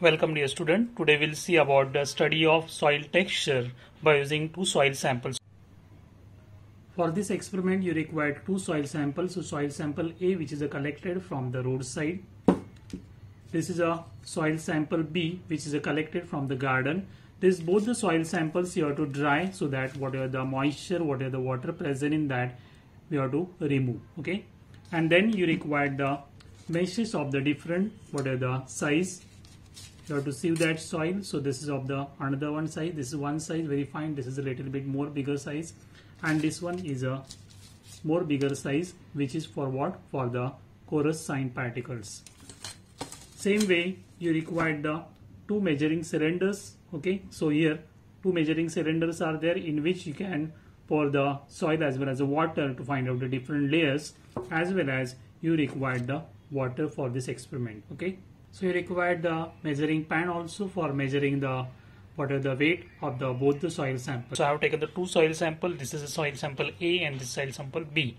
Welcome dear student. Today we'll see about the study of soil texture by using two soil samples. For this experiment you required two soil samples. So soil sample A, which is collected from the roadside. This is a soil sample B, which is collected from the garden. This both the soil samples you have to dry, so that whatever the moisture, whatever the water present in that, we have to remove. Okay, and then you require the meshes of the different whatever the size. You have to sieve that soil. So this is of the another one size. This is one size very fine. This is a little bit more bigger size, and this one is a more bigger size, which is for what? For the coarse fine particles. Same way you require the two measuring cylinders. Okay, so here two measuring cylinders are there, in which you can pour the soil as well as the water to find out the different layers, as well as you require the water for this experiment. Okay. So you require the measuring pan also for measuring the weight of the both the soil samples. So I have taken the two soil sample. This is a soil sample A and this soil sample B.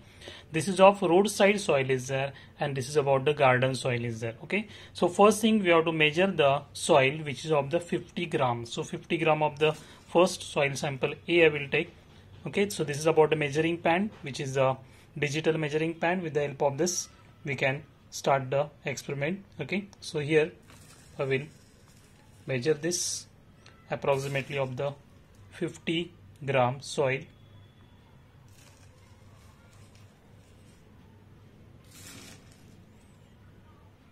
This is of roadside soil is there, and this is about the garden soil is there. Okay. So first thing we have to measure the soil, which is of the 50 grams. So 50 gram of the first soil sample A I will take. Okay. So this is about the measuring pan, which is a digital measuring pan. With the help of this we can start the experiment. Okay, so here I will measure this approximately of the 50 gram soil.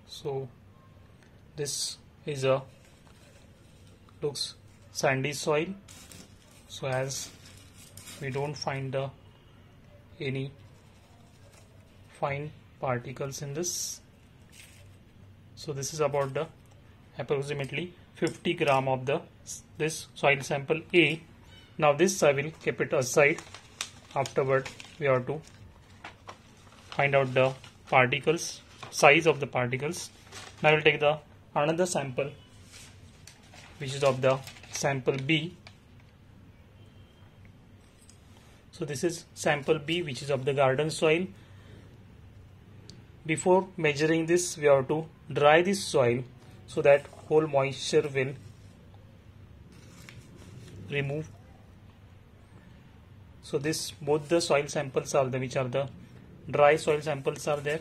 So this is a looks sandy soil, so as we don't find any fine particles in this. So this is about the approximately 50 gram of this soil sample A. Now this I will keep it aside. Afterward we have to find out the particles, size of the particles. Now I will take the another sample, which is of the sample B. So this is sample B, which is of the garden soil. Before measuring this, we have to dry this soil, so that whole moisture will remove. So this both the soil samples are there, which are the dry soil samples are there.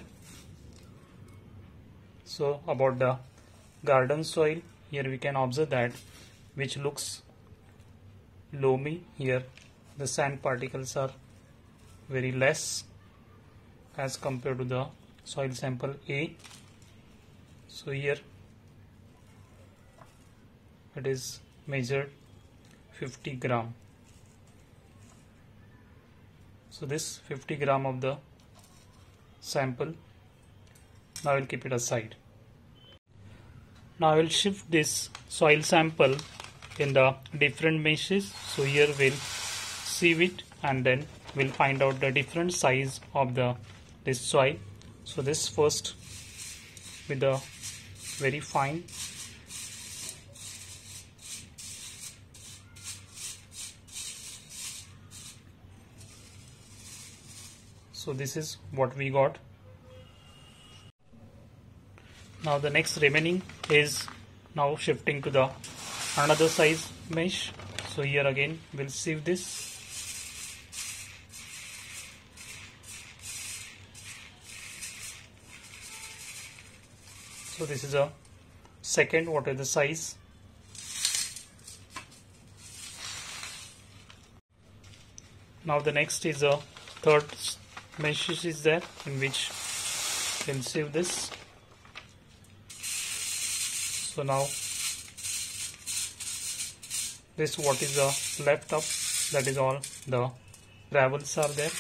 So about the garden soil, here we can observe that which looks loamy. Here the sand particles are very less as compared to the soil sample A. So here it is measured 50 gram. So this 50 gram of the sample. Now I will keep it aside. Now I will shift this soil sample in the different meshes. So here we will sieve it, and then we will find out the different size of this soil. So this first with the very fine. So this is what we got. Now the next remaining is now shifting to the another size mesh. So here again we'll sieve this. So this is a second the size. Now the next is a third mesh is there, in which we can sieve this. So now this what is left up, that is all the gravels are there.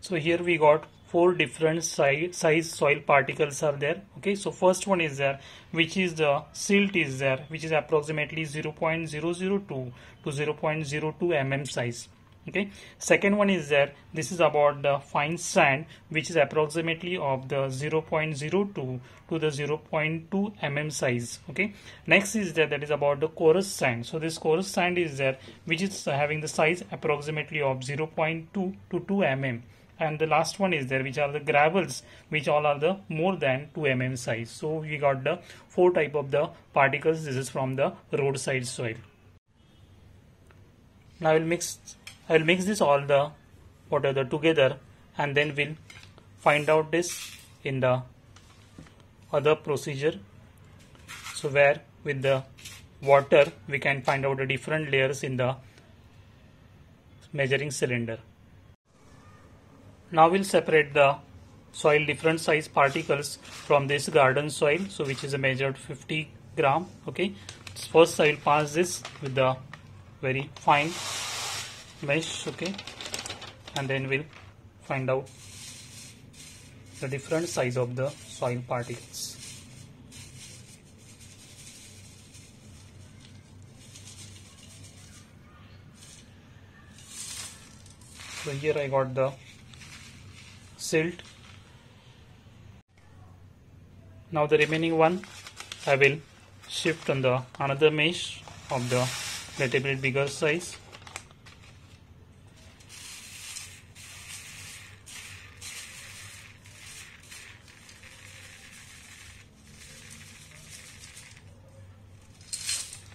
So here we got four different size soil particles are there. Okay, so first one is there, which is the silt is there, which is approximately 0.002 to 0.02 mm size. Okay, second one is there, this is about the fine sand, which is approximately of the 0.02 to the 0.2 mm size. Okay, next is there, that is about the coarse sand. So this coarse sand is there, which is having the size approximately of 0.2 to 2 mm. and the last one is there, which are the gravels, which all are the more than 2 mm size. So we got the 4 type of the particles. This is from the roadside soil. Now I will mix this all the water together, and then we'll find out this in the other procedure. So where with the water we can find out the different layers in the measuring cylinder. Now we'll separate the soil different size particles from this garden soil, so which is a measured 50 gram. Okay, first I will pass this with the very fine mesh, okay, and then we'll find out the different size of the soil particles. So here I got the silt. Now the remaining one I will shift on the another mesh of the little bit bigger size.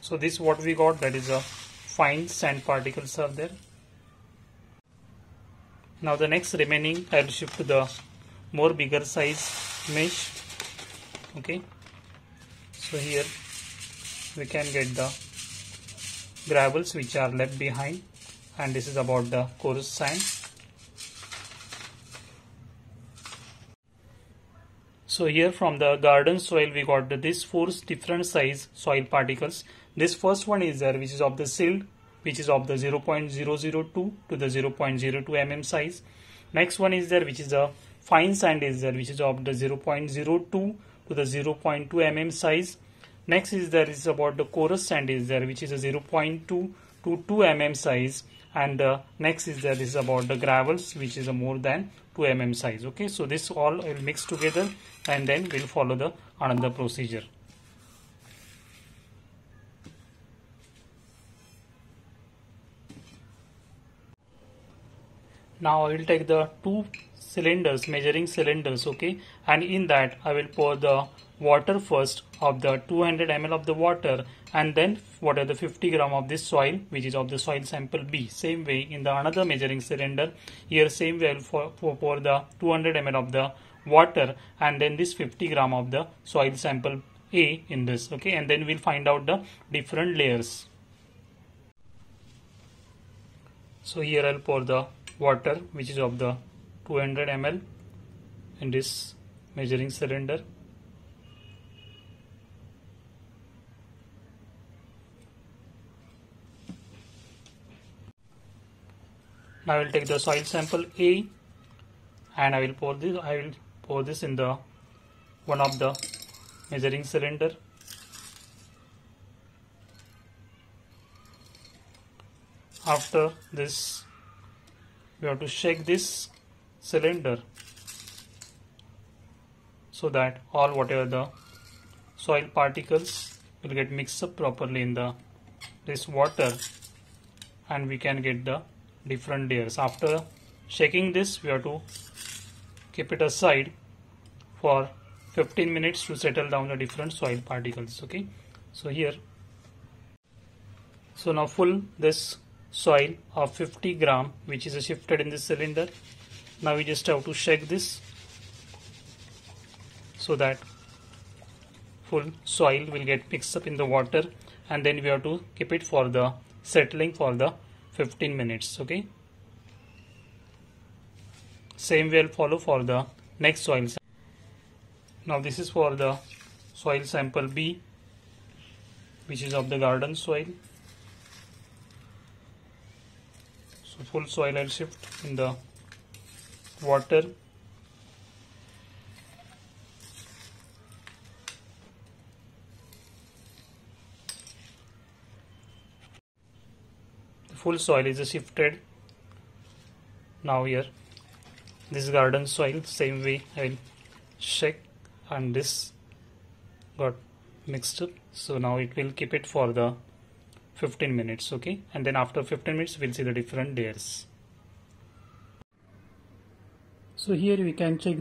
So this what we got, that is a fine sand particles are there. Now the next remaining I will shift to the more bigger size mesh. Okay, so here we can get the gravels which are left behind, and this is about the coarse sand. So here from the garden soil we got these 4 different size soil particles. This first one is there, which is of the silt, which is of the 0.002 to the 0.02 mm size. Next one is there, which is the fine sand is there, which is of the 0.02 to the 0.2 mm size. Next is there is about the coarse sand is there, which is a 0.2 to 2 mm size. And next is there is about the gravels, which is a more than 2 mm size. Okay, so this all I will mix together, and then we'll follow the another procedure. Now I will take the 2 cylinders, measuring cylinders, okay, and in that I will pour the water first of the 200 ml of the water, and then what are the 50 gram of this soil, which is of the soil sample B. Same way in the another measuring cylinder, here same way I will pour the 200 ml of the water, and then this 50 gram of the soil sample A in this, okay, and then we'll find out the different layers. So here I'll pour the water, which is of the 200 ml in this measuring cylinder. Now I will take the soil sample A, and I will pour this in the one of the measuring cylinder. After this we have to shake this cylinder so that all whatever the soil particles will get mixed up properly in the this water, and we can get the different layers. After shaking this we have to keep it aside for 15 minutes to settle down the different soil particles. Okay, so here, so now full this soil of 50 gram which is shifted in this cylinder. Now we just have to shake this so that full soil will get mixed up in the water, and then we have to keep it for the settling for the 15 minutes. Okay, same way I'll follow for the next soil sample. Now this is for the soil sample B, which is of the garden soil. So full soil I'll shift in the water. The full soil is shifted. Now here this garden soil, same way I'll shake, and this got mixed up. So now it will keep it for the 15 minutes, okay, and then after 15 minutes we'll see the different layers. So here we can check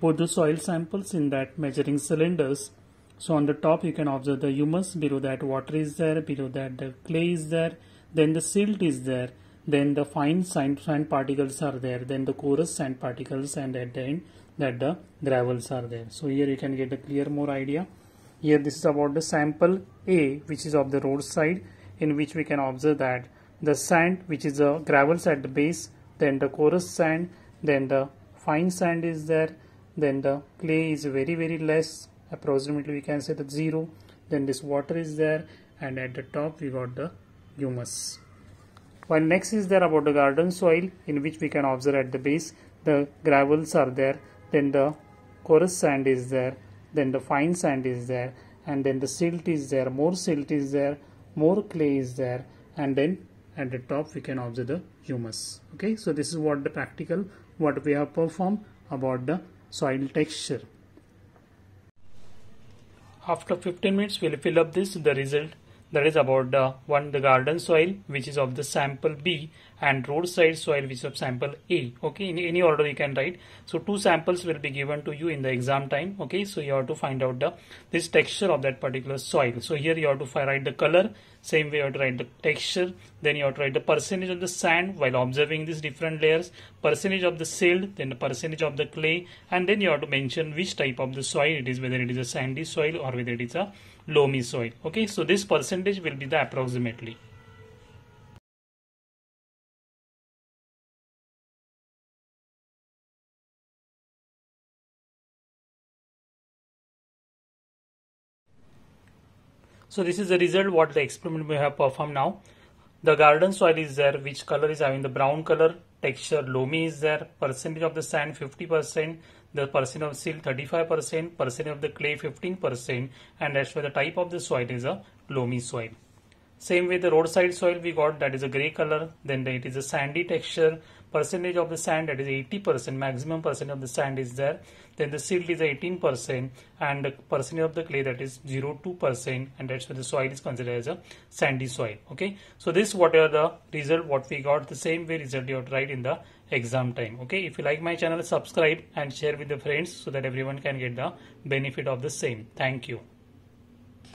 both the soil samples in that measuring cylinders. So on the top you can observe the humus, below that water is there, below that the clay is there, then the silt is there, then the fine sand particles are there, then the coarse sand particles, and at the end that the gravels are there. So here you can get a clear more idea. Here this is about the sample A, which is of the roadside, in which we can observe that the sand, which is the gravels at the base, then the coarse sand, then the fine sand is there, then the clay is very, very less, approximately we can say that 0, then this water is there, and at the top we got the humus. While next is there about the garden soil, in which we can observe at the base the gravels are there, then the coarse sand is there, then the fine sand is there, and then the silt is there, more silt is there, more clay is there, and then at the top we can observe the humus. Okay, so this is what the practical what we have performed about the soil texture. After 15 minutes we will fill up this the result, that is about the garden soil, which is of the sample B, and roadside soil, which is of sample A. Okay, in any order you can write. So 2 samples will be given to you in the exam time. Okay, so you have to find out this texture of that particular soil. So here you have to write the color, same way you have to write the texture, then you have to write the percentage of the sand while observing these different layers, percentage of the silt, then the percentage of the clay, and then you have to mention which type of the soil it is, whether it is a sandy soil or whether it is a loamy soil. Okay, so this percentage will be the approximately. So this is the result what the experiment we have performed now. The garden soil is there, which color is having the brown color, texture loamy is there, percentage of the sand 50%, the percent of silt 35%, percent of the clay 15%, and as for the type of the soil is a loamy soil. Same way the roadside soil we got, that is a grey color, then it is a sandy texture, percentage of the sand that is 80%, maximum percent of the sand is there, then the silt is 18%, and the percentage of the clay that is 0.2%, and that's where the soil is considered as a sandy soil. Okay, so this whatever the result what we got, the same way result you have to write in the exam time. Okay, if you like my channel, subscribe and share with the friends so that everyone can get the benefit of the same. Thank you.